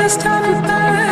just have you back.